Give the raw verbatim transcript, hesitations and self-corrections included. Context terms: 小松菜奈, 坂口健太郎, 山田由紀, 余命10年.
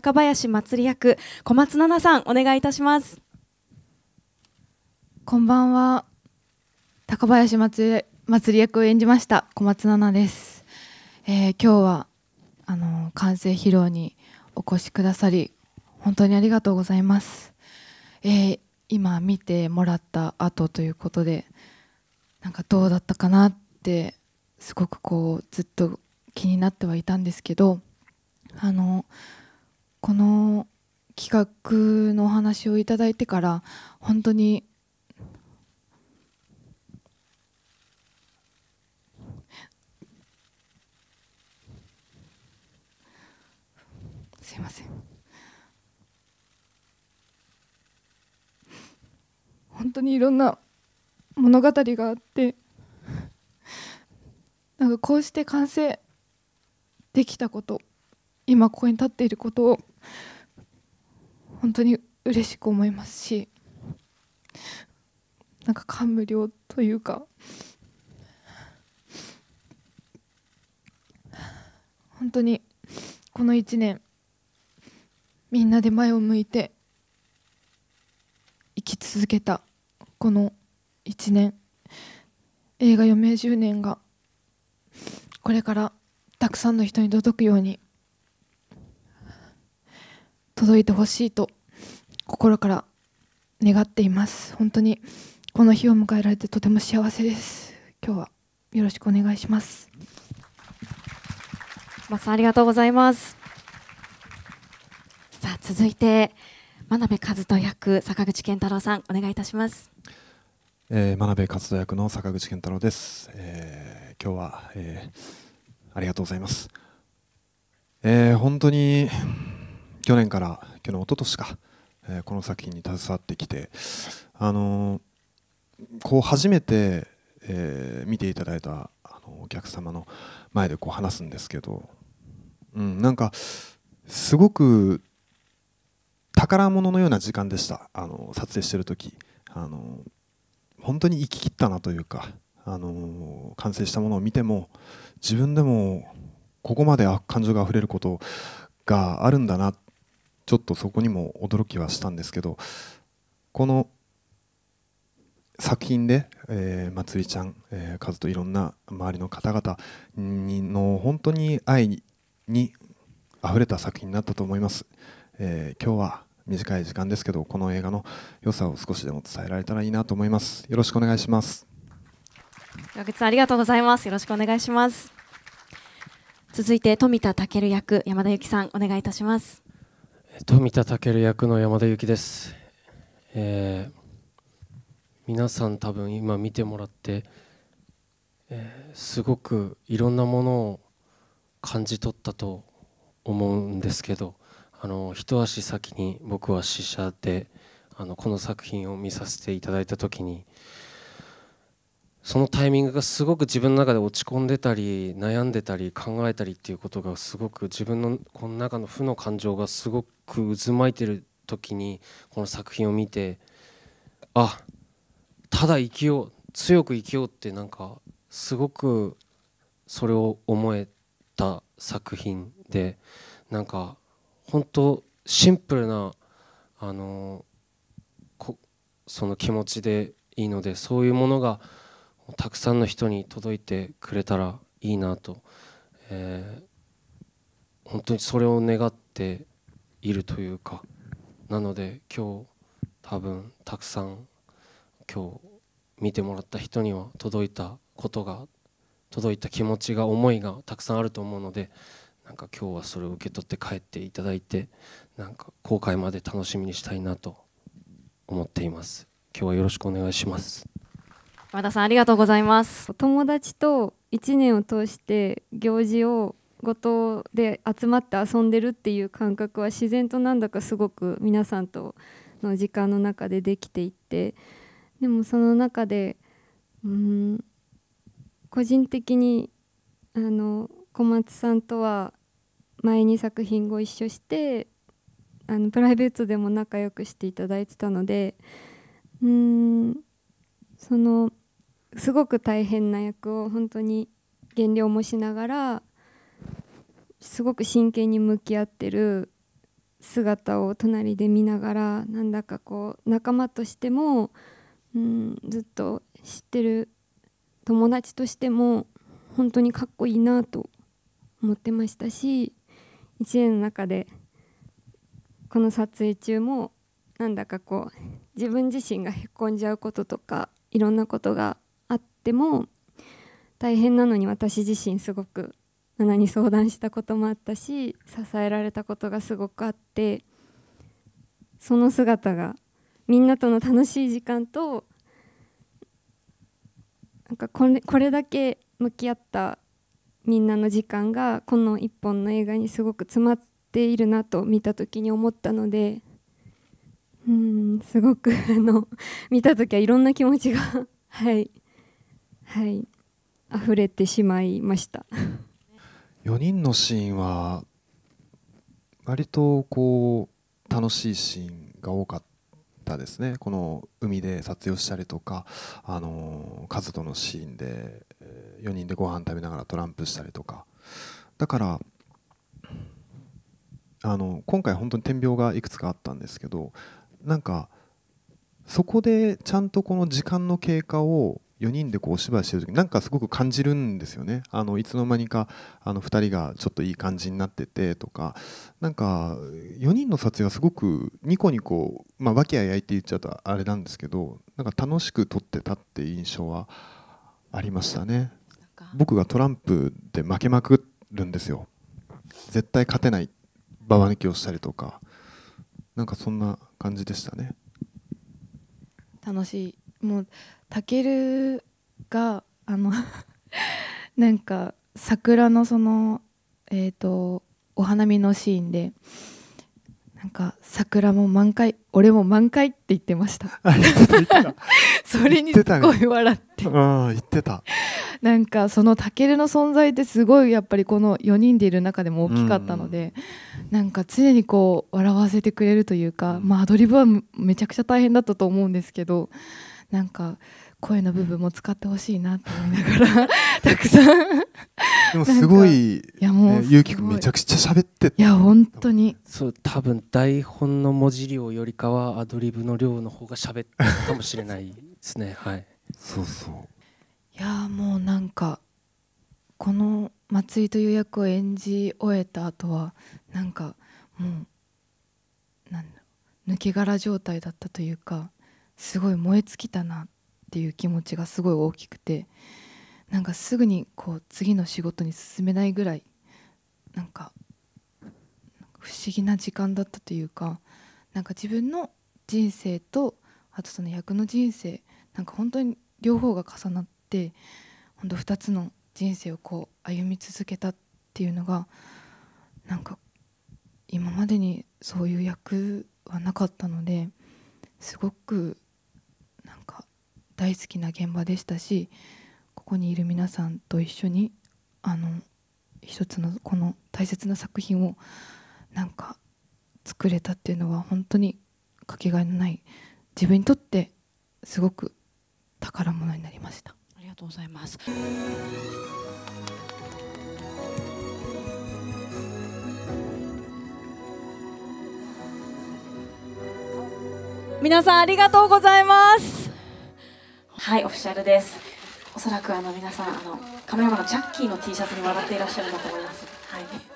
高林祭役、小松菜奈さん、お願いいたします。こんばんは。高林祭役を演じました小松菜奈です。えー、今日はあの完成披露にお越しくださり本当にありがとうございます。えー、今見てもらった後ということで、なんかどうだったかなってすごくこうずっと気になってはいたんですけど、あの。この企画のお話をいただいてから本当にすいません、本当にいろんな物語があって、なんかこうして完成できたこと、今ここに立っていることを本当に嬉しく思いますし、なんか感無量というか、本当にこのいちねんみんなで前を向いて生き続けたこのいちねん、映画余命じゅうねんがこれからたくさんの人に届くように届いてほしいと心から願っています。本当にこの日を迎えられてとても幸せです。今日はよろしくお願いします。小松さん、ありがとうございます。さあ続いて真鍋和人役、坂口健太郎さん、お願いいたします。えー、真鍋和人役の坂口健太郎です。えー、今日は、えー、ありがとうございます。えー、本当に。去年から去年一昨年か、えー、この作品に携わってきて、あのー、こう初めて、えー、見ていただいたあのお客様の前でこう話すんですけど、うん、なんかすごく宝物のような時間でした。あの撮影してる時、あのー、本当に生き切ったなというか、あのー、完成したものを見ても自分でもここまで感情があふれることがあるんだな、ちょっとそこにも驚きはしたんですけど、この作品で、えー、まつりちゃん、えー、カズといろんな周りの方々にの本当に愛にあふれた作品になったと思います、えー、今日は短い時間ですけどこの映画の良さを少しでも伝えられたらいいなと思います。よろしくお願いします。岩口さん、ありがとうございます。よろしくお願いします。続いて富田健役、山田由紀さん、お願いいたします。富田健役の山田由紀です、えー、皆さん多分今見てもらって、えー、すごくいろんなものを感じ取ったと思うんですけど、あの一足先に僕は試写であのこの作品を見させていただいた時に、そのタイミングがすごく自分の中で落ち込んでたり悩んでたり考えたりっていうことがすごく自分のこの中の負の感情がすごく渦巻いてる時にこの作品を見て、あ、ただ生きよう、強く生きようって、なんかすごくそれを思えた作品で、なんか本当シンプルなあのこその気持ちでいいので、そういうものがたくさんの人に届いてくれたらいいなと、えー、本当にそれを願っているというか、なので今日多分たくさん今日見てもらった人には届いたことが、届いた気持ちが、思いがたくさんあると思うので、なんか今日はそれを受け取って帰っていただいて、なんか後悔まで楽しみにしたいなと思っています。今日はよろしくお願いします。山田さん、ありがとうございます。お友達といちねんを通して行事をごとで集まって遊んでるっていう感覚は自然となんだかすごく皆さんとの時間の中でできていって、でもその中でうーん個人的にあの小松さんとは前に作品ご一緒して、あのプライベートでも仲良くしていただいてたので、うーんそのすごく大変な役を本当に減量もしながらすごく真剣に向き合ってる姿を隣で見ながら、なんだかこう仲間としても、うん、ずっと知ってる友達としても本当にかっこいいなと思ってましたし、いちねんの中でこの撮影中もなんだかこう自分自身がへこんじゃうこととかいろんなことがあっても大変なのに、私自身すごくナナに相談したこともあったし、支えられたことがすごくあって、その姿がみんなとの楽しい時間と、なんかこれ、これだけ向き合ったみんなの時間がこの一本の映画にすごく詰まっているなと見た時に思ったので、うーんすごくあの見た時はいろんな気持ちがはい、はい、溢れてしまいました。よにんのシーンは割とこう楽しいシーンが多かったですね。この海で撮影をしたりとか、あのカズとのシーンでよにんでご飯食べながらトランプしたりとか、だからあの今回本当に点描がいくつかあったんですけど、なんかそこでちゃんとこの時間の経過をよにんでこうお芝居してる時なんかすごく感じるんですよね。あのいつの間にかあのふたりがちょっといい感じになっててとか、なんかよにんの撮影はすごくニコニコ、まあ和気あいあいって言っちゃうとあれなんですけど、なんか楽しく撮ってたっていう印象はありましたね。僕がトランプで負けまくるんですよ。絶対勝てないババ抜きをしたりとか、なんかそんな感じでしたね。楽しい。もうタケルがあのなんか桜のそのえっとお花見のシーンでなんか桜も満開俺も満開って言ってましたそれにすごい笑って言ってた。なんかそのタケルの存在ってすごいやっぱりこのよにんでいる中でも大きかったので、なんか常にこう笑わせてくれるというか、まあアドリブはめちゃくちゃ大変だったと思うんですけど、なんか声の部分も使ってほしいなと思いながらたくさんでもすごい勇気くんめちゃくちゃ喋ってて、いや本当にそう多分台本の文字量よりかはアドリブの量の方が喋ったかもしれないですねはい、そうそういやもうなんかこの松井という役を演じ終えた後はなんかもうなんだ抜け殻状態だったというか、すごい燃え尽きたなっていう気持ちがすごい大きくて、なんかすぐにこう次の仕事に進めないぐらいなんか不思議な時間だったというか、なんか自分の人生とあとその役の人生、なんか本当に両方が重なって本当ふたつの人生をこう歩み続けたっていうのが、なんか今までにそういう役はなかったので、すごくなんか大好きな現場でしたし、ここにいる皆さんと一緒にあの一つのこの大切な作品をなんか作れたっていうのは本当にかけがえのない、自分にとってすごく宝物になりました。ありがとうございます。皆さんありがとうございます。はい、オフィシャルです。おそらくあの皆さんあのカメラマンのジャッキーの T シャツに笑っていらっしゃるんだと思います。はい。